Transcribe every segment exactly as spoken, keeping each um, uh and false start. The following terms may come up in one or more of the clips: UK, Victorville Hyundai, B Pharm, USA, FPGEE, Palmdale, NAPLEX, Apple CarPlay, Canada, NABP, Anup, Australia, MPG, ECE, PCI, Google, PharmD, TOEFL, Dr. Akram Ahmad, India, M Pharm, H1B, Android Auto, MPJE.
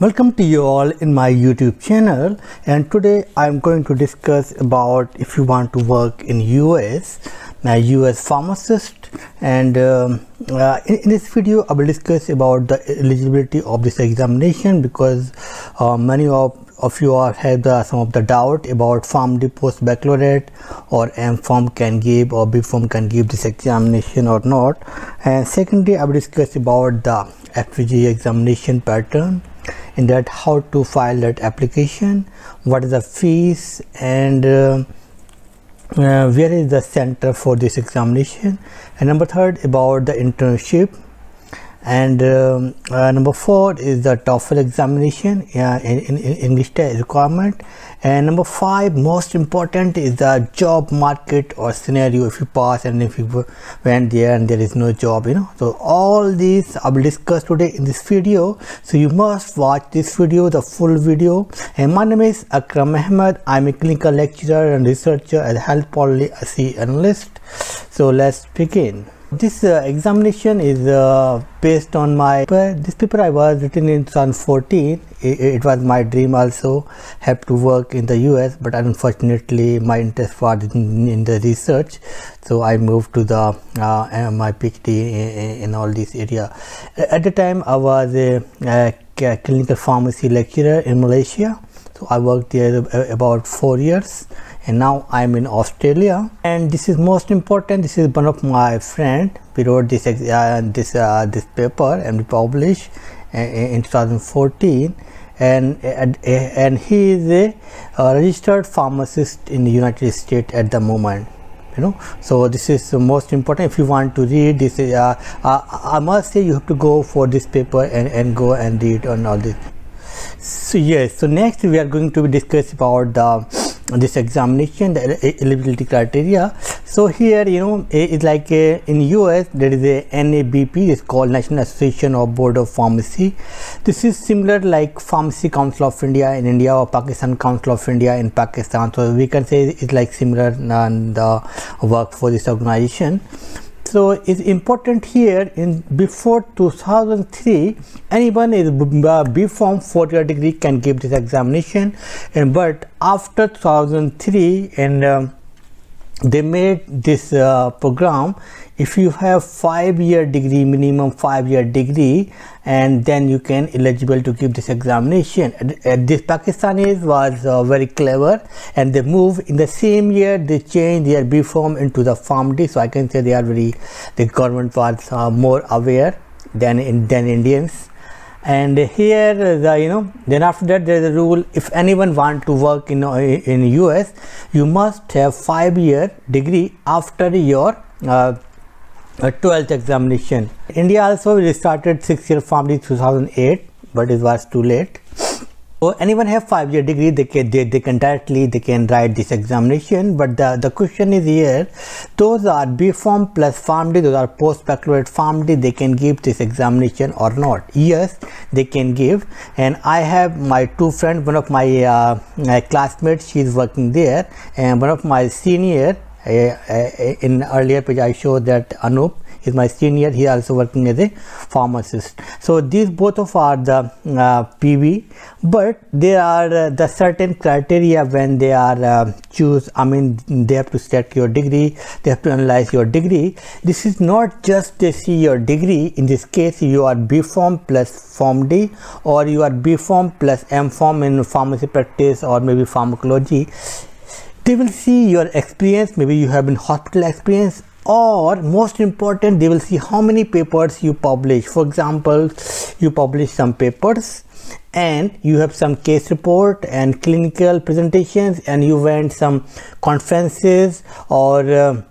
Welcome to you all in my YouTube channel, and today I'm going to discuss about if you want to work in U S, my U S pharmacist, and um, uh, in, in this video I will discuss about the eligibility of this examination, because uh, many of, of you all have the, some of the doubt about PharmD post baccalaureate or M Pharm can give or B Pharm can give this examination or not. And secondly, I will discuss about the F P G E E examination pattern, in that how to file that application, what is the fees, and uh, uh, where is the center for this examination, and number third about the internship, and um, uh, number four is the TOEFL examination uh, in, in, in English requirement, and number five, most important, is the job market or scenario if you pass and if you went there and there is no job, you know. So all these I will discuss today in this video, so you must watch this video, the full video. And my name is Akram Ahmad. I'm a clinical lecturer and researcher at health policy analyst. So let's begin. This uh, examination is uh, based on my paper. This paper I was written in twenty fourteen. It, it was my dream also have to work in the U S, but unfortunately my interest was in, in the research, so I moved to the uh, my PhD in, in all this area. At the time I was a, a clinical pharmacy lecturer in Malaysia, so I worked there about four years, and now I'm in Australia. And this is most important, this is one of my friend. We wrote this uh, this uh, this paper and we published uh, in twenty fourteen, and and, and he is a uh, registered pharmacist in the United States at the moment, you know. So this is the most important. If you want to read this, uh, uh, I must say you have to go for this paper and and go and read on all this. So yes, so next we are going to discuss about the this examination, the eligibility criteria. So here, you know, it's like a, in U S there is a N A B P, it's called National Association of Board of Pharmacy. This is similar like Pharmacy Council of India in India or Pakistan Council of India in Pakistan, so we can say it's like similar and the work for this organization. So it's important here, in before two thousand three, anyone is B Pharm four year degree can give this examination, and but after two thousand three, and um, they made this uh, program, if you have five year degree, minimum five year degree, and then you can eligible to give this examination. And this Pakistanis was uh, very clever, and they moved in the same year, they changed their B Pharm into the PharmD. So I can say they are very, the government was uh, more aware than in than Indians. And here the, you know, then after that there is a rule, if anyone want to work in in U S, you must have five year degree after your uh, twelfth examination. India also we started six year PharmD two thousand eight, but it was too late. So anyone have five year degree, they can they, they can directly they can write this examination. But the the question is here, those are B Pharm plus PharmD, those are post baccalaureate PharmD, they can give this examination or not? Yes, they can give. And I have my two friends, one of my, uh, my classmates, she is working there, and one of my senior, uh, uh, in earlier page I showed that Anup is my senior, he also working as a pharmacist. So these both of are the uh, P V, but there are uh, the certain criteria when they are uh, choose, I mean they have to set your degree, they have to analyze your degree. This is not just they see your degree. In this case you are B Pharm plus PharmD, or you are B Pharm plus M Pharm in pharmacy practice or maybe pharmacology. They will see your experience, maybe you have been hospital experience, or most important they will see how many papers you publish. For example, you publish some papers and you have some case report and clinical presentations, and you went some conferences or uh,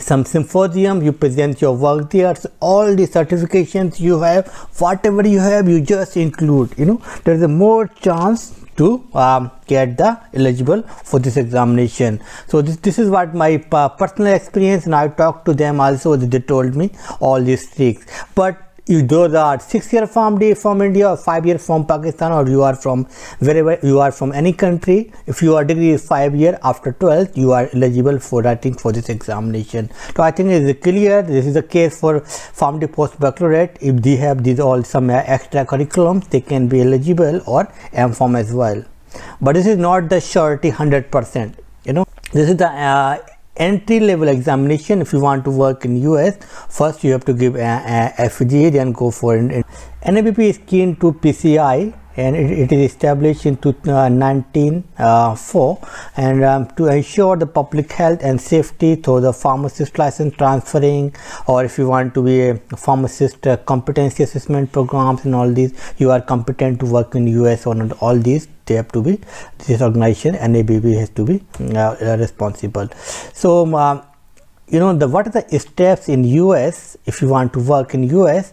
some symposium, you present your work there. So all the certifications you have, whatever you have, you just include, you know. There is a more chance to um, get the eligible for this examination. So this, this is what my personal experience, and I talked to them also, they told me all these tricks. But you do that six year PharmD from India or five year from Pakistan, or you are from wherever you are from any country. If your degree is five year, after twelfth you are eligible for writing for this examination. So I think it is clear this is the case for PharmD post baccalaureate. If they have these all some extra curriculums, they can be eligible, or M Pharm as well. But this is not the surety one hundred percent. You know, this is the uh, entry level examination. If you want to work in U S, first you have to give a, a F P G E E, then go for it. N A B P is keen to P C I, and it, it is established in nineteen oh four, and um, to ensure the public health and safety through the pharmacist license transferring, or if you want to be a pharmacist, uh, competency assessment programs and all these, you are competent to work in U S or not, all these they have to be, this organization N A B P has to be uh, responsible. So um, you know, the what are the steps in U S if you want to work in U S?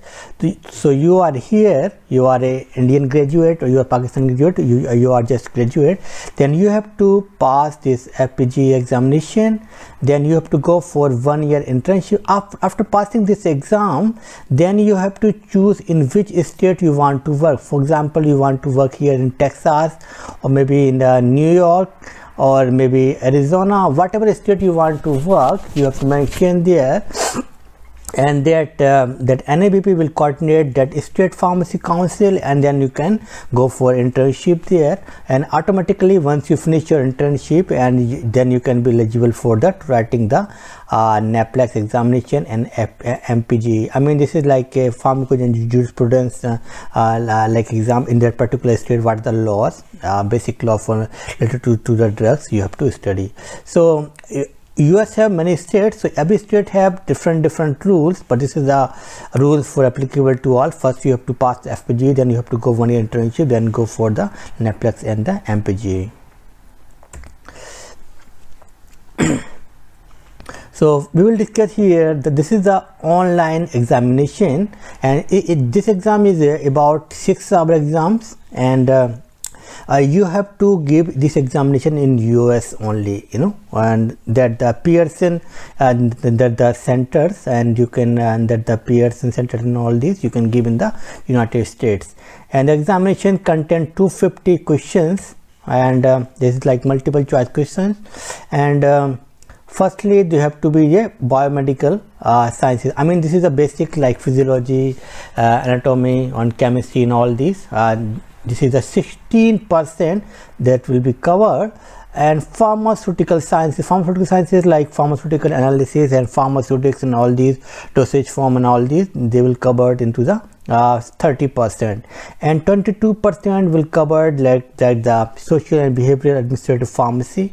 So you are here, you are a Indian graduate or you are Pakistani graduate, you, you are just graduate, then you have to pass this F P G E E examination, then you have to go for one year internship. After passing this exam, then you have to choose in which state you want to work. For example, you want to work here in Texas, or maybe in uh, New York, or maybe Arizona, whatever state you want to work, you have to mention there, and that uh, that N A B P will coordinate that state pharmacy council, and then you can go for internship there, and automatically once you finish your internship, and you, then you can be eligible for that writing the uh, NAPLEX examination and M P G. I mean, this is like a pharmacology jurisprudence uh, uh, like exam in that particular state, what the laws, uh, basic law for related to, to the drugs you have to study. So uh, U S have many states, so every state have different different rules, but this is the rules for applicable to all. First you have to pass the F P G E E, then you have to go one year internship, then go for the NAPLEX and the M P G E E. So we will discuss here that this is the online examination, and it, it, this exam is uh, about six hour exams, and uh, Uh, you have to give this examination in U S only, you know, and that the Pearson and that the centers, and you can and that the Pearson centers and all these you can give in the United States. And the examination contains two hundred fifty questions, and uh, this is like multiple choice questions, and um, firstly you have to be a biomedical uh, sciences. I mean, this is a basic like physiology, uh, anatomy and chemistry and all these. Uh, This is the sixteen percent that will be covered, and pharmaceutical sciences, pharmaceutical sciences like pharmaceutical analysis and pharmaceutics and all these dosage form and all these, they will covered into the uh, thirty percent, and twenty-two percent will covered like that the social and behavioral administrative pharmacy,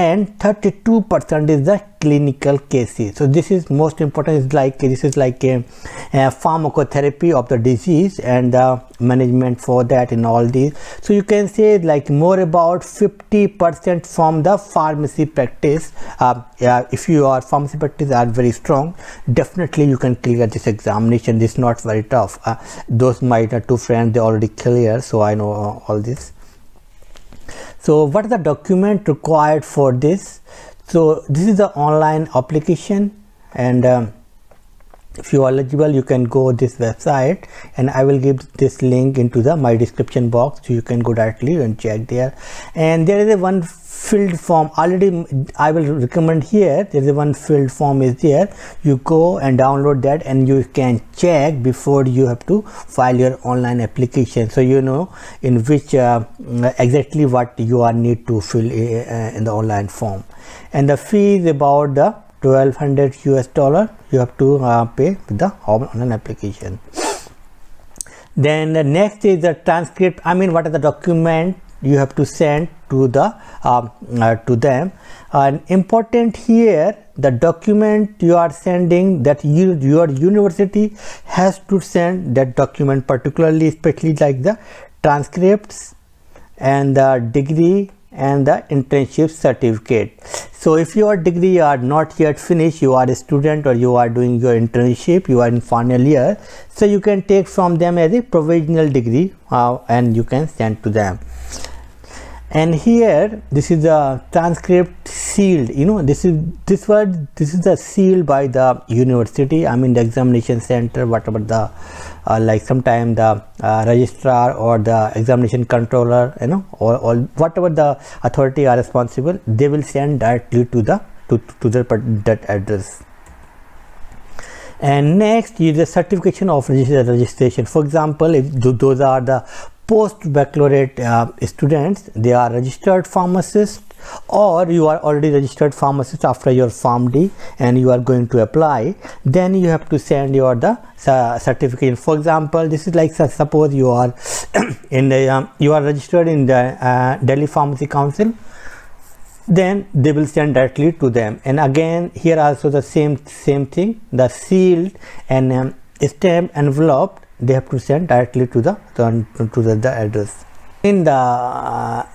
and thirty-two percent is the clinical cases. So this is most important, is like this is like a, a pharmacotherapy of the disease and the management for that in all these. So you can say like more about fifty percent from the pharmacy practice. Uh, yeah, if you are pharmacy practice are very strong, definitely you can clear this examination. This is not very tough. Uh, those my two friends, they already clear, so I know uh, all this. So what are the document required for this? So this is the online application, and um, if you are eligible, you can go this website, and I will give this link into the my description box, so you can go directly and check there. And there is a one filled form already, I will recommend here, there is a one filled form is there, you go and download that, and you can check before you have to file your online application, so you know in which uh, exactly what you are need to fill uh, in the online form. And the fee is about the twelve hundred U S dollar you have to uh, pay with the online application. Then the next is the transcript. I mean, what are the document you have to send to the uh, uh, to them, and uh, important here, the document you are sending, that you, your university has to send that document, particularly especially like the transcripts and the degree and the internship certificate. So if your degree are not yet finished, you are a student or you are doing your internship, you are in final year, so you can take from them as a provisional degree uh, and you can send to them. And here this is the transcript sealed, you know, this is this word this is the sealed by the university, I mean the examination center, whatever the uh, like sometime the uh, registrar or the examination controller, you know, or, or whatever the authority are responsible, they will send directly to the to, to the that address. And next is the certification of registration. For example, if those are the post-baccalaureate uh, students, they are registered pharmacists, or you are already registered pharmacist after your PharmD and you are going to apply, then you have to send your the uh, certification. For example, this is like, suppose you are in the um, you are registered in the uh, Delhi Pharmacy Council, then they will send directly to them. And again, here also the same same thing, the sealed and um, stamped envelope, they have to send directly to the to the, the address. In the uh,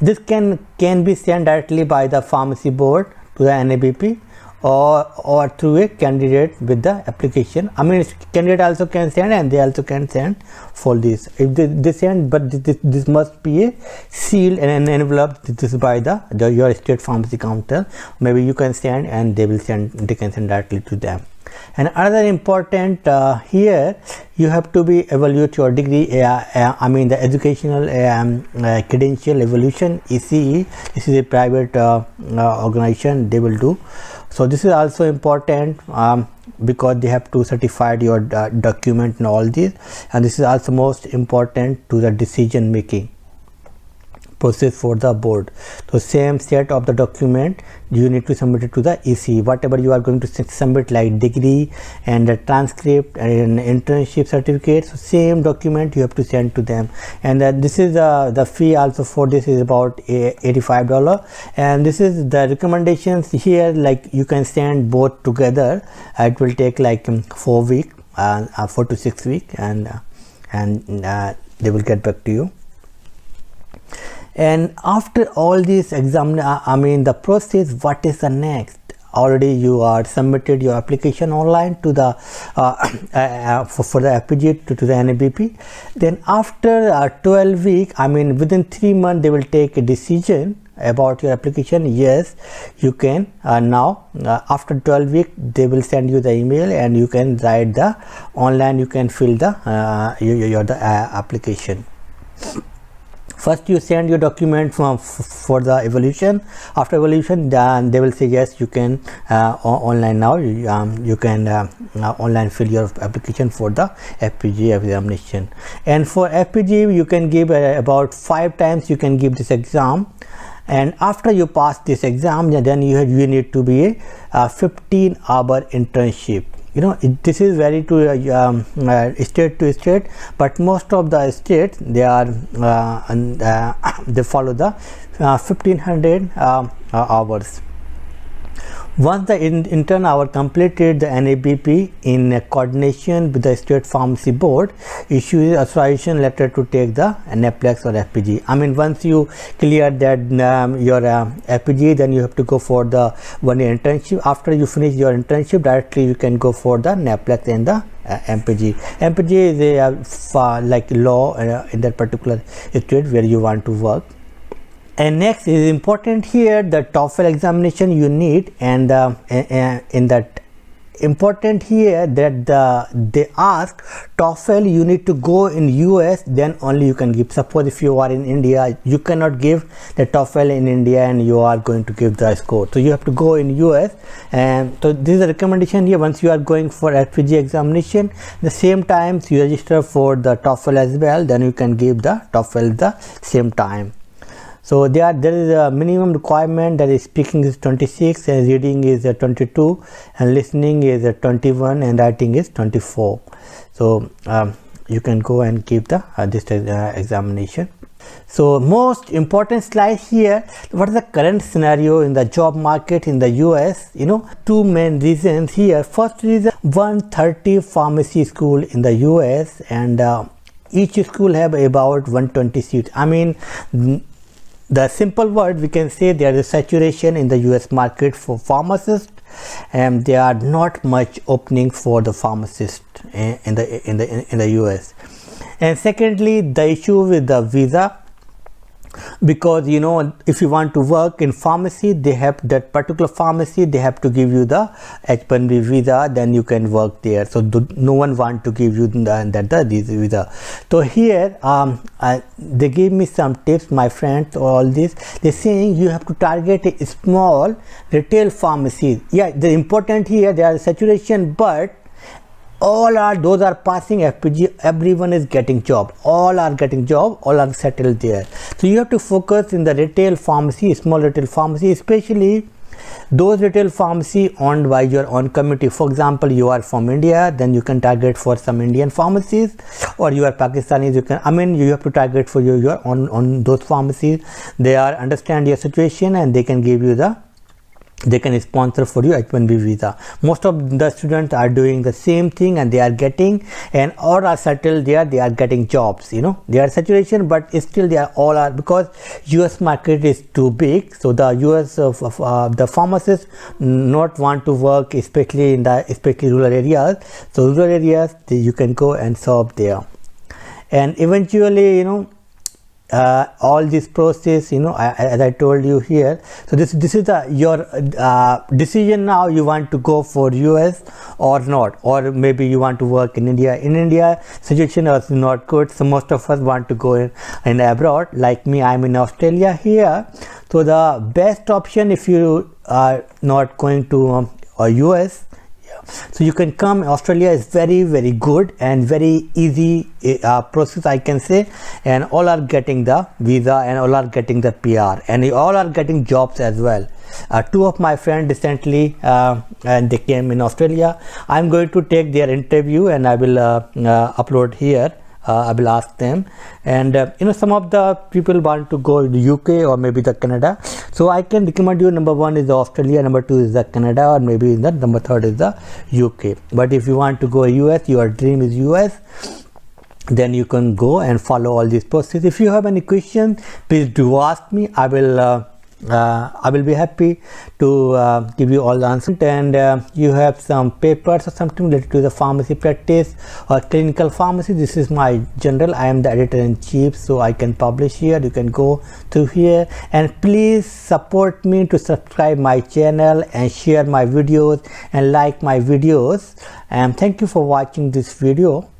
this can can be sent directly by the pharmacy board to the N A B P, or or through a candidate with the application. I mean, candidate also can send and they also can send for this. If they, they send, but this, this must be a seal and an envelope. This is by the, the your state pharmacy counter. Maybe you can send and they will send. They can send directly to them. And another important uh, here, you have to be evaluate your degree. Uh, uh, I mean the educational um, uh, credential evaluation, E C E. This is a private uh, uh, organization. They will do. So this is also important um, because they have to certify your uh, document and all this. And this is also most important to the decision making process for the board. So same set of the document you need to submit it to the E C E, whatever you are going to submit, like degree and the transcript and internship certificate. So same document you have to send to them. And uh, this is uh, the fee also for this is about eighty-five dollars. And this is the recommendations here, like you can send both together. Uh, it will take like um, four week uh, uh, four to six week, and uh, and uh, they will get back to you. And after all this exam, I mean the process, what is the next? Already you are submitted your application online to the uh, uh, for, for the F P G E E to, to the N A B P. Then after uh, twelve week, I mean within three months they will take a decision about your application. Yes, you can uh, now uh, after twelve week they will send you the email and you can write the online. You can fill the uh, your, your the uh, application. First you send your document from for the evaluation. After evaluation, then they will say yes, you can uh, online now you, um, you can uh, online fill your application for the F P G E E examination. And for F P G E E you can give uh, about five times you can give this exam. And after you pass this exam, then you have, you need to be a uh, fifteen hour internship. You know, it, this is very to uh, um, uh, state to state, but most of the states they are uh, and, uh, they follow the uh, fifteen hundred uh, hours. Once the in intern hour completed, the N A B P in uh, coordination with the state pharmacy board issues authorization letter to take the NAPLEX or F P G E E. I mean, once you clear that um, your uh, F P G E E, then you have to go for the one year internship. After you finish your internship, directly you can go for the NAPLEX and the Uh, M P G. M P G is a uh, uh, like law uh, in that particular state where you want to work. And next is important here, the TOEFL examination you need. And uh, uh, in that important here that the they ask TOEFL you need to go in U S, then only you can give. Suppose if you are in India, you cannot give the TOEFL in India and you are going to give the score, so you have to go in U S. And so this is a recommendation here. Once you are going for F P G E E examination, the same time you register for the TOEFL as well, then you can give the TOEFL the same time. So there, there is a minimum requirement, that is speaking is twenty-six and reading is twenty-two and listening is twenty-one and writing is twenty-four. So um, you can go and give the uh, this uh, examination. So most important slide here, what is the current scenario in the job market in the U S? You know, two main reasons here. First reason, one hundred thirty pharmacy school in the U S, and uh, each school have about one hundred twenty seats. I mean, the simple word we can say there is saturation in the U S market for pharmacists, and there are not much opening for the pharmacist in the in the in the U S. And secondly, the issue with the visa. because you know, if you want to work in pharmacy, they have that particular pharmacy, they have to give you the H one B visa, then you can work there. So do, no one want to give you the, the, the, the visa. So here um, I, they gave me some tips, my friends, all this. They're saying you have to target a small retail pharmacies. Yeah, they're important here, they are saturation, but all are those are passing F P G E E, everyone is getting job, all are getting job, all are settled there. So you have to focus in the retail pharmacy, small retail pharmacy, especially those retail pharmacy owned by your own community. For example, you are from India, then you can target for some Indian pharmacies, or you are Pakistanis, you can, I mean, you have to target for your, your own, on those pharmacies. They are understand your situation and they can give you the, they can sponsor for you H one B visa. Most of the students are doing the same thing and they are getting, and all are settled there, they are getting jobs, you know, they are saturation, but still they are all are, because U S market is too big. So the U S of, of uh, the pharmacists not want to work, especially in the especially rural areas. So rural areas, they, you can go and serve there, and eventually, you know, Uh, all this process, you know, I, as I told you here. So this this is the your uh, decision now. You want to go for U S or not, or maybe you want to work in India. In India, situation was not good, so most of us want to go in, in abroad. Like me, I'm in Australia here. So the best option, if you are not going to um, or U S, so you can come. Australia is very very good and very easy uh, process, I can say, and all are getting the visa and all are getting the P R and all are getting jobs as well. Uh, two of my friends recently uh, and they came in Australia. I'm going to take their interview and I will uh, uh, upload here. Uh, I will ask them, and uh, you know, some of the people want to go to the U K or maybe the Canada. So I can recommend you, number one is Australia, number two is the Canada, or maybe the number third is the U K. But if you want to go U S, your dream is U S, then you can go and follow all these processes. If you have any questions, please do ask me. I will uh, uh, I will be happy to uh, give you all the answers. And uh, you have some papers or something related to the pharmacy practice or clinical pharmacy. This is my general, I am the editor-in-chief, so I can publish here, you can go through here. And please support me to subscribe my channel and share my videos and like my videos. And thank you for watching this video.